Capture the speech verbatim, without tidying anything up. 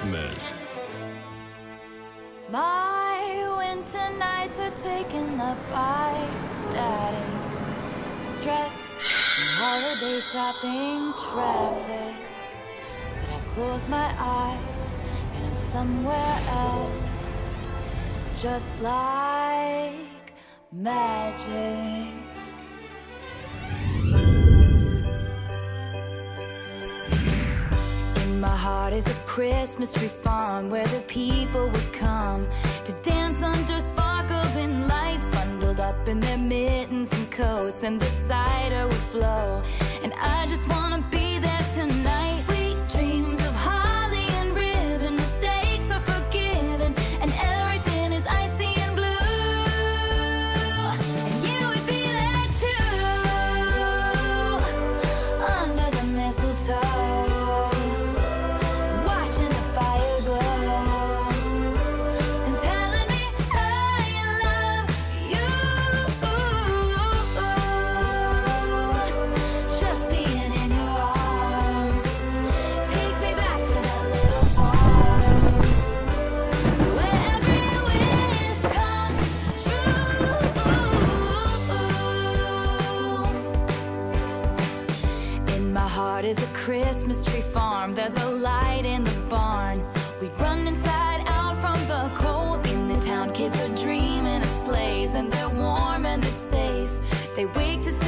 Christmas. My winter nights are taken up by static, stress, holiday shopping, traffic. But I close my eyes and I'm somewhere else, just like magic. My heart is a Christmas tree farm where the people would come to dance under sparkling lights, bundled up in their mittens and coats, and the cider would flow. And I just wanna be there tonight. Sweet dreams of holly and ribbon, mistakes are forgiven, and everything is icy and blue. And you would be there too, under the mistletoe. Is a Christmas tree farm, there's a light in the barn. We'd run inside out from the cold. In the town, kids are dreaming of sleighs, and they're warm and they're safe. They wake to see